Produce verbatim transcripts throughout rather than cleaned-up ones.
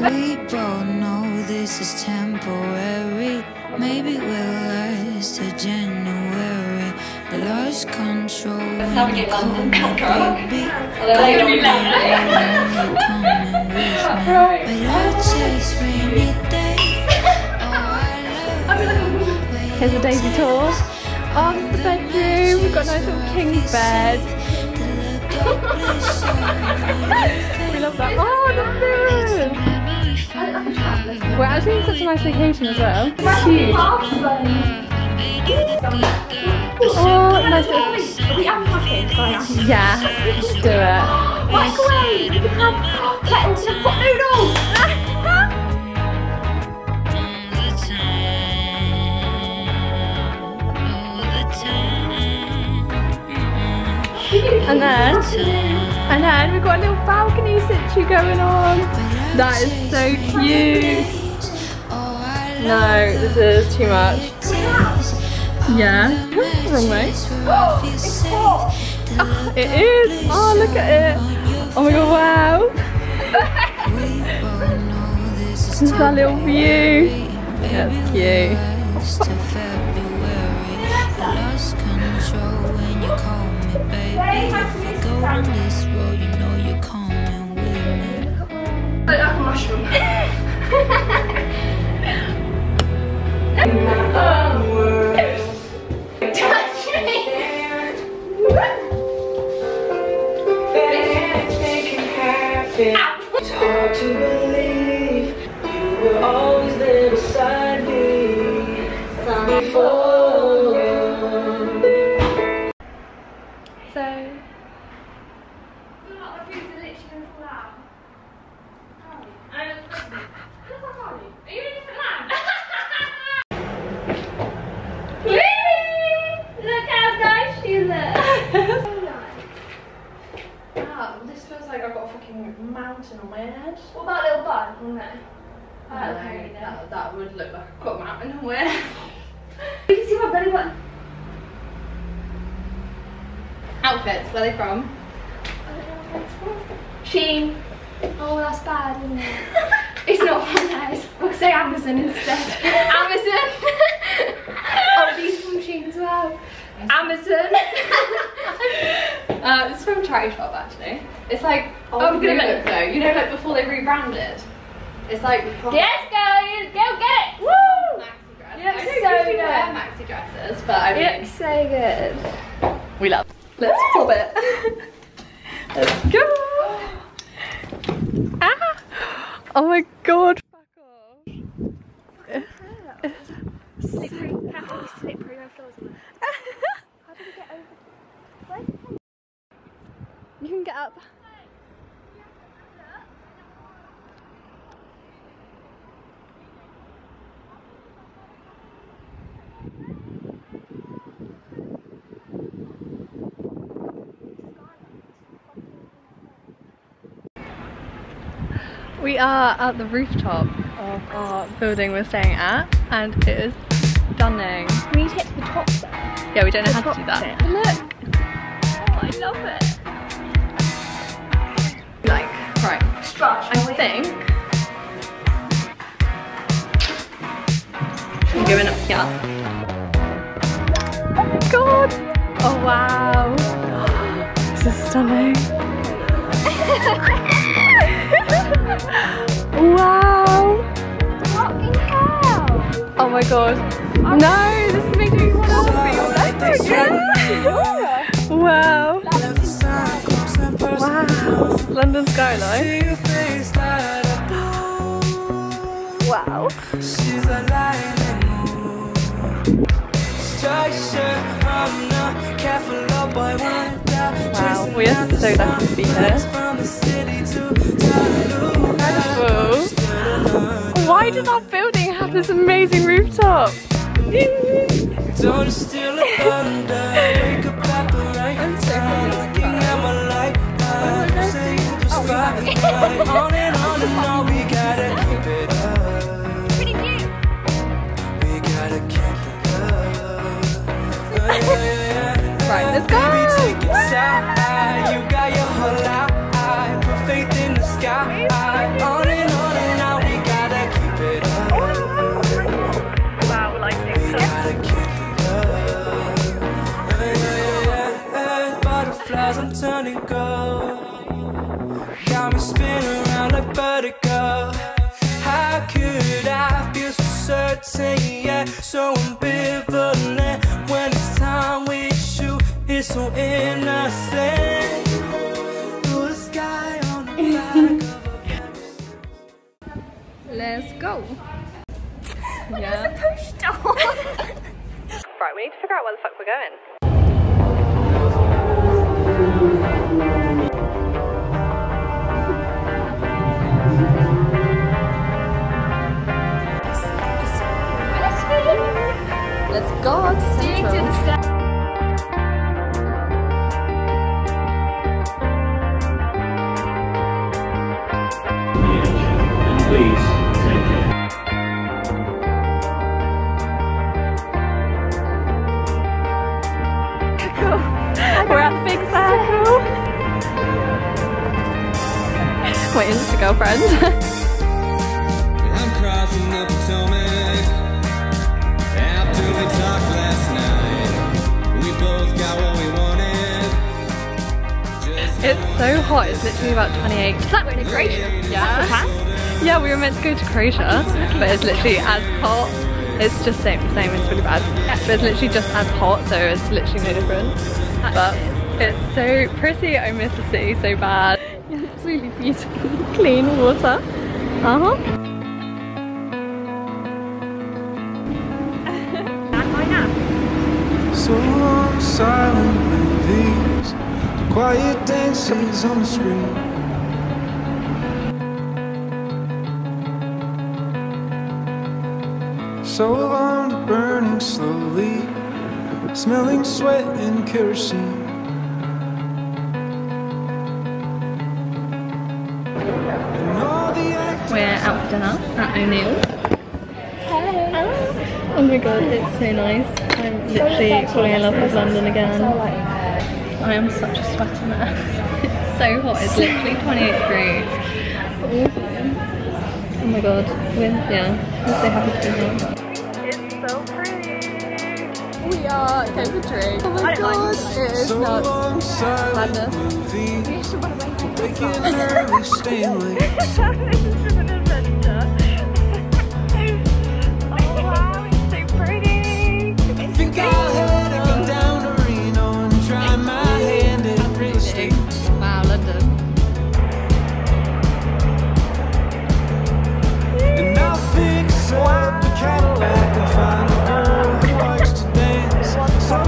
We both know this is temporary. Maybe we'll last to January. The lost control. That's how we get London back up. Although they're going to be late. Here's a Daisy tour. Oh, this is the bedroom. We've got a nice little king bed. We love that. Oh, that's good. We're actually in such a nice location as well. It's huge. Oh, nice little... Are we having yeah, let's do it. Microwave! You can have kettles and pot noodles! And then, and then we've got a little balcony situ going on. That is so cute. No, this is too much. Yeah. Wrong way. Oh, it's hot. Oh, it is. Oh, look at it. Oh my god, wow. This is our little view. That's cute. Oh. It's hard to believe you were always there beside me before. On my head. What about a little bun? No. I don't know. know. That, that would look like I've got a mountain on my head. You can see my belly button. Outfits, where are they from? I don't know where it's from. Shein. Oh, that's bad, isn't it? It's not from those. We'll say Amazon instead. Amazon. Oh, these from Shein as well. Amazon. Uh, it's from Charity Shop actually. It's like oh, I'm gonna look though. You know, like before they rebranded. It's like yes, guys, go get it. Woo! Maxi dress. Yeah, I don't so usually good. wear maxi dresses, but I mean, it's so good. We love. Let's pop it. Let's go. Ah! Oh my god. Fuck off. Slippery. How slippery my floors are. How do we get over? Where's the pen? You can get up. We are at the rooftop of our building we're staying at, and it is stunning. We need to get to the top though. Yeah, we don't know the how to do that. But look! Oh, I love it! Like, right, I think I'm going up here. Oh my god! Oh wow! This is stunning. Wow! Fucking hell! Oh my god. No, this is making me want to be all over. Wow. Wow. London skyline. Wow. She's a lion. Wow, we are so lucky to be here. Why does our building have this amazing rooftop? Don't steal a thunder, wake up at the right time, looking at my life, I say just five, five, on and on and on, we gotta keep it up. Pretty cute. We gotta keep it up. Right, let's go. Baby, take it out, you got your whole life, put faith in the sky, on and on and on. life but a girl. How could I feel so certain, yeah, so ambivalent? When it's time with you, it's so innocent. Blue sky on the back of a black. Let's go. Look, yeah. There's a push door. Right, we need to figure out where the fuck we're going. Let's go to Central. Please. We're at the big circle. Wait, is this a girlfriend? I'm crossing the Potomac. After we talked last night, we both got what we wanted. It's so hot. It's literally about twenty-eight. Is that going to Croatia? Yeah. Yeah, we were meant to go to Croatia, but it's literally as hot. It's just same, same. It's really bad. But it's literally just as hot, so it's literally no difference. But it's so pretty. I miss the city so bad. It's really beautiful, clean water. Uh huh. So I'm silent with these the quiet dances on the screen. So I'm burning slowly. Smelling sweat and kerosene. We're out for dinner at O'Neill's. Hello. Oh my god, it's so nice. I'm literally falling in love with London again. I am such a sweaty mess. It's so hot, it's literally twenty-eight degrees. Awesome. Oh my god, we're, yeah, I'm so happy to be here. We are Coventry. Oh my god, it is not madness. You should want to wait for this one. This is an adventure. Oh wow, it's so pretty. I think I'll head on down to Reno and try my hand at real estate. Wow, London. And I'll fix up the Cadillac and find a girl who likes to dance. So wow.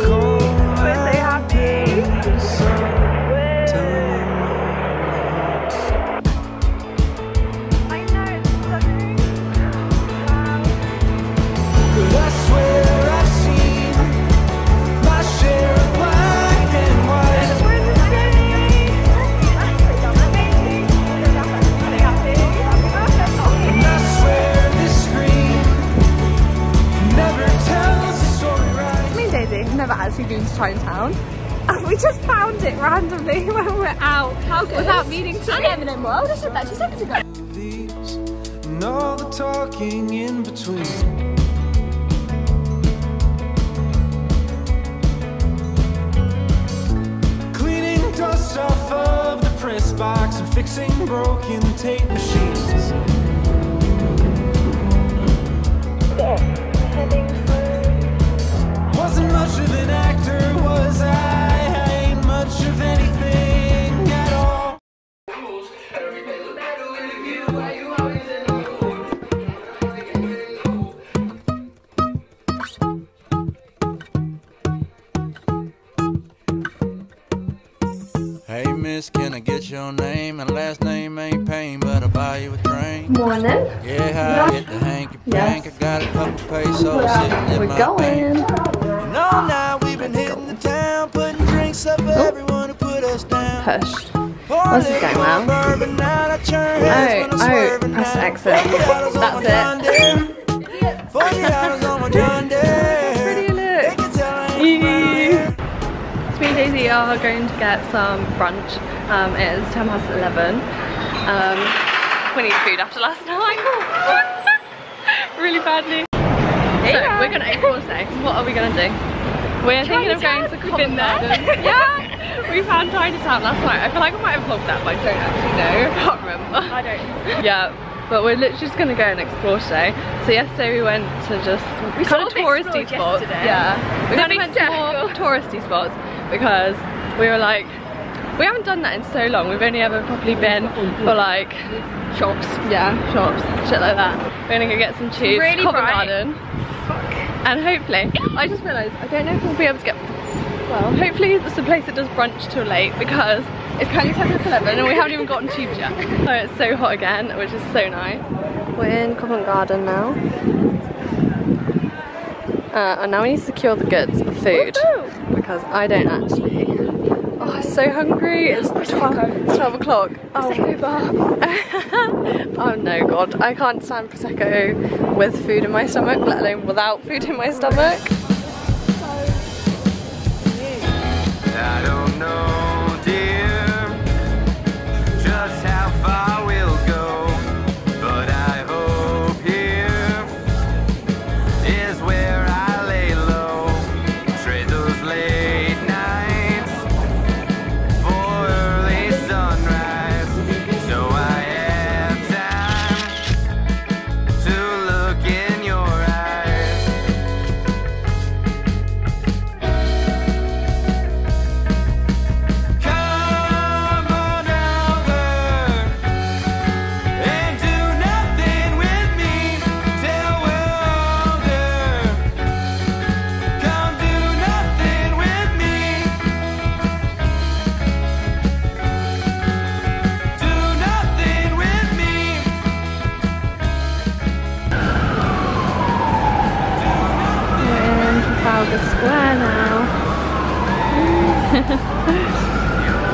Cool. We're so happy. I know, it's stunning. Wow. Cause I swear I've seen my share of black and white. Never actually been to Chinatown. And we just found it randomly when we were out. How good? Without meaning to. I don't even know more. I would have said that two seconds ago. These and all the talking in between. Cleaning dust off of the press box and fixing broken tape machines. Heading. Wasn't much of an actor, was I? I ain't much of anything at all. Hey miss, can I get your name? And last name ain't Payne, but I'll buy you a drink. Morning. Yeah, I get the hanky pank. Yes. I got a couple pesos sitting in We're my going. Bank. All night we've been hitting the town, putting drinks up for everyone who put us down. Push. What's this going on? Oh, oh, press exit. That's it. forty hours on my John Deere. Pretty look. So me and Daisy are going to get some brunch. Um, it is ten past eleven. Um, we need food after last night. Really badly. So we're going to eat for today. What are we going to do? We're thinking of going to Covent Garden. Yeah, we found Chinatown last night. I feel like I might have vlogged that, but I don't actually know. I can't remember. I don't. Yeah. But we're literally just going to go and explore today. So yesterday we went to just we kind of touristy spots. Yesterday. Yeah, we kind of went to more touristy spots because we were like, we haven't done that in so long. We've only ever probably been for like shops. Yeah, shops, shit like that. We're gonna go get some cheese, really Covent Garden, fuck, and hopefully, I just realised I don't know if we'll be able to get. Well, hopefully it's a place that does brunch till late because. It's currently ten past eleven and we haven't even gotten tubes yet. So it's so hot again, which is so nice. We're in Covent Garden now. Uh, and now we need to secure the goods for food. Woohoo! Because I don't actually. Oh, I'm so hungry. It's twelve o'clock. Oh, oh no, God. I can't stand Prosecco with food in my stomach, let alone without food in my stomach. I don't know.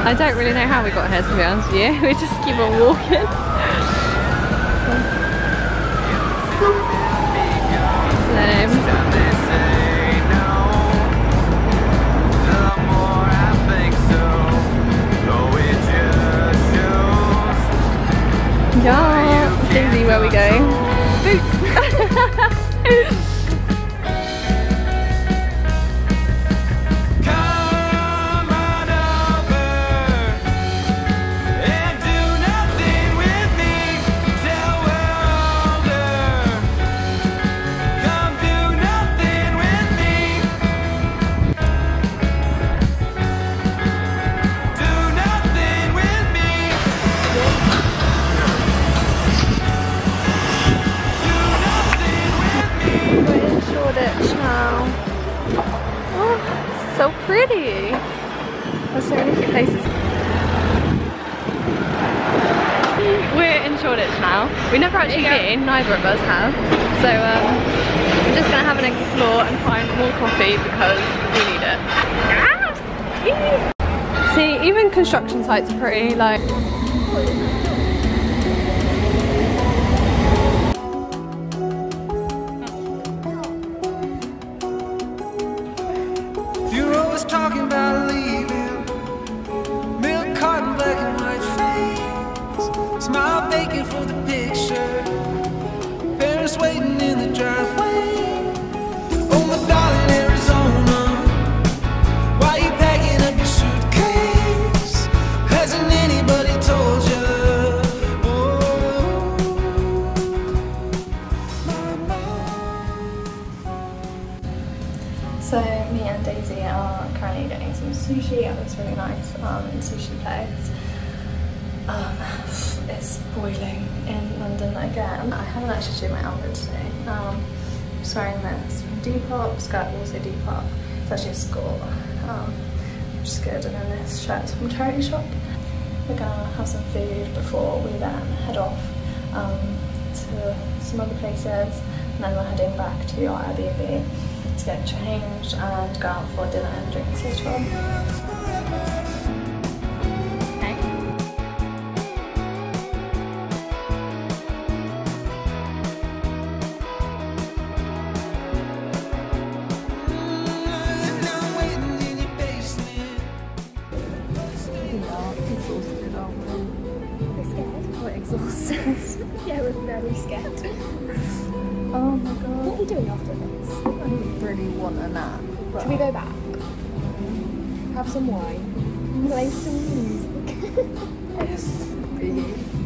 I don't really know how we got here, to be honest with you. We just keep on walking. So. Yeah, Daisy, where are we going? Boots! Pretty. There's so many cute places. We're in Shoreditch now. We never actually been, neither of us have. So um, we're just gonna have an explore and find more coffee because we need it. Ah! See, even construction sites are pretty like. Talking about leaving, milk carton, black and white face, smile vacant for the picture, parents waiting in the driveway. Oh my darling Arizona, why you packing up your suitcase? Hasn't anybody told you? So me and Daisy are currently getting some sushi at this really nice um, sushi place. Um, it's boiling in London again. I haven't actually changed my outfit today. Um, I'm just wearing this from Depop. It's got also Depop. It's actually a school, um, which is good. And then this shirt's from Charity Shop. We're gonna have some food before we then head off um, to some other places, and then we're heading back to our Airbnb to get changed and go out for dinner and drinks later on. We're scared. We're exhausted. Yeah, we're very scared. Oh my God. What are we doing after this? I really want a nap. But should we go back? Have some wine. Play some music.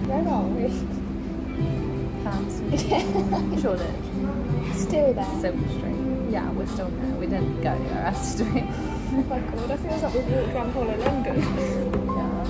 Where are we? Fancy. Shoreditch. Still there. Silver Street. Yeah, we're still there. We didn't go anywhere else, did we? Oh my god, I feel like we've walked around all of London. Yeah.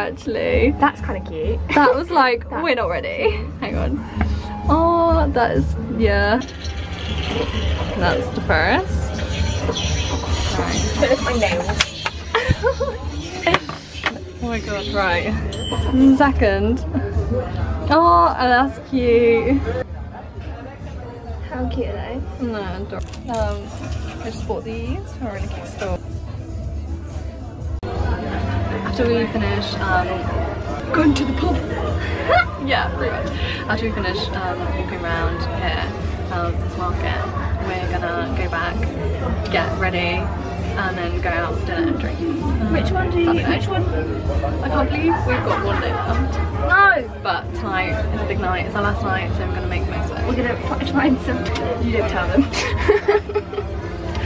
Actually, that's kind of cute. That was like that. We're not ready. Hang on. Oh, that is, yeah. That's the first. Right. Look at my nails. Oh my god! Right. Second. Oh, that's cute. How cute are they? No, um, I just bought these from a really cute store. After we finish um, going to the pub, yeah, pretty much. After we finish um, walking around here, um, this market, we're gonna go back, get ready, and then go out for dinner and drinks. Um, which one do you? Saturday. Which one? I can't believe we've got one day left. No, but tonight is a big night. It's our last night, so I'm gonna make the most of it. We're gonna find some. You didn't tell them.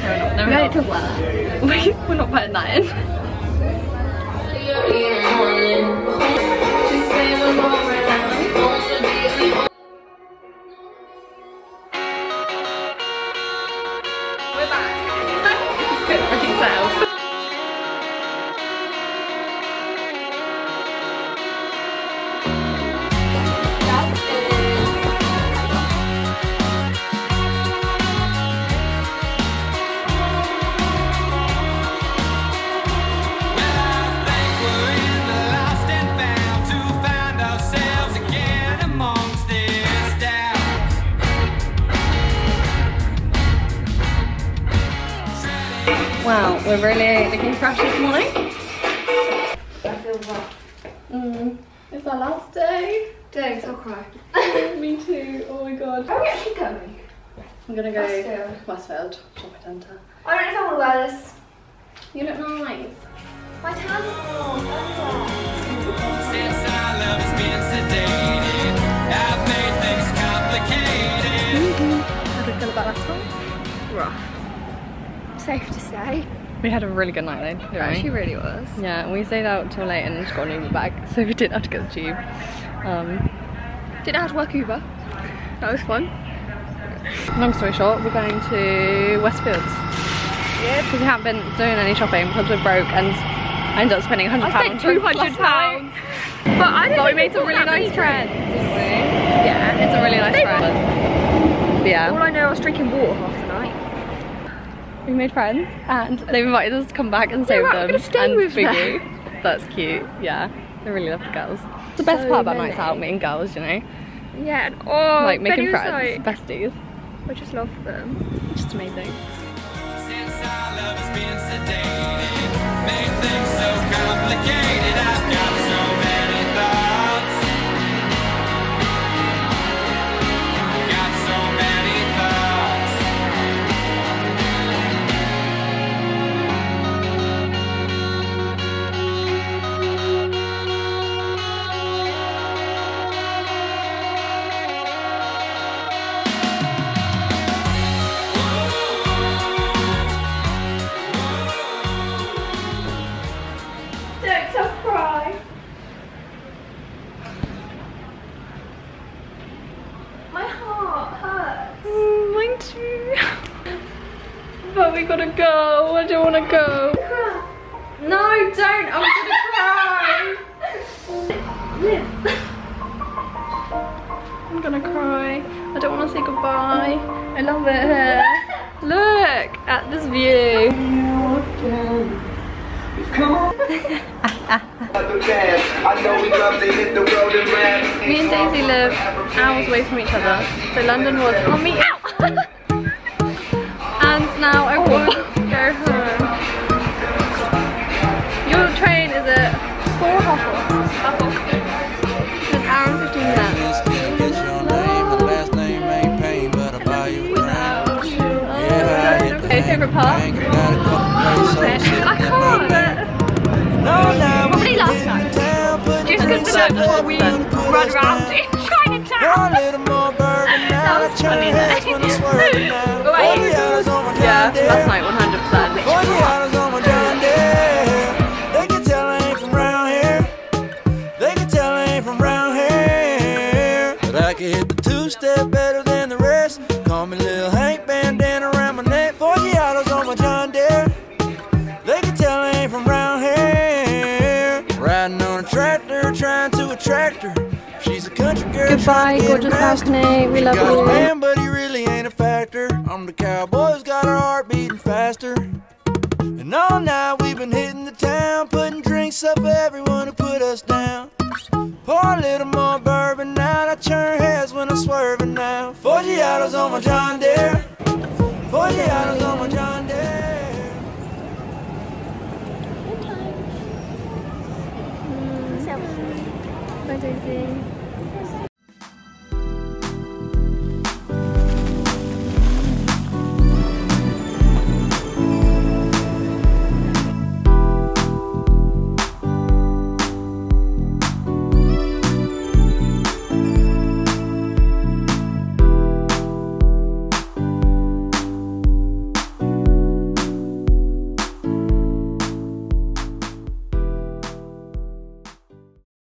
No, we're not. No, we're not. Talk we, we're not putting that in. Wow, we're really looking fresh this morning. I feel rough. Mm. It's our last day. Days, I'll cry. Me too, oh my god. Where are we actually going? I'm gonna go to Westfield shopping centre. I don't know if I want to wear this. You look nice. My tan? Oh, since our love has been sedated, I've made things complicated. How do you feel about last time? Rough. Safe to say. We had a really good night though. Right? She really was. Yeah, we stayed out till late and then just got an Uber back, so we didn't have to get the tube. Um, didn't have to work Uber. That was fun. Long story short, we're going to Westfields. Yeah. Because we haven't been doing any shopping because we're broke and I ended up spending one hundred pounds. I spent two hundred pounds. But I didn't. But we made some really nice trends, didn't we? Yeah. It's a really nice trend. Yeah. All I know, I was drinking water half the night. We made friends and they invited us to come back and stay yeah, with them. We're stay and with them. That's cute, yeah. I really love the girls. It's the best so part about nights out, meeting girls, you know? Yeah, and oh, like making friends, like, besties. I just love them. It's just amazing. Since our love has been sedated, made things so complicated, I've got so many thoughts. Got so many thoughts. But we gotta go. I don't wanna go. No, don't. I'm gonna cry. I'm gonna cry. I don't wanna say goodbye. I love it here. Look at this view. Me and Daisy live hours away from each other. So London was on me out. And now I want to go home. Your train is at four half half It's an hour and fifteen minutes. Oh, okay, favourite part? I can't. Probably last night. Just because like, oh, we run around in Chinatown. That was funny though. Right. Yeah, last night one hundred percent. Goodbye, gorgeous balcony. We love you. Man, but he really ain't a factor. I'm the cowboy who's got our heart beating faster. And all night we've been hitting the town, putting drinks up for everyone who put us down. Pour a little more bourbon now. I turn heads when I'm swerving now. forty autos on my John Deere. forty autos on my John Deere. Good time. Daisy.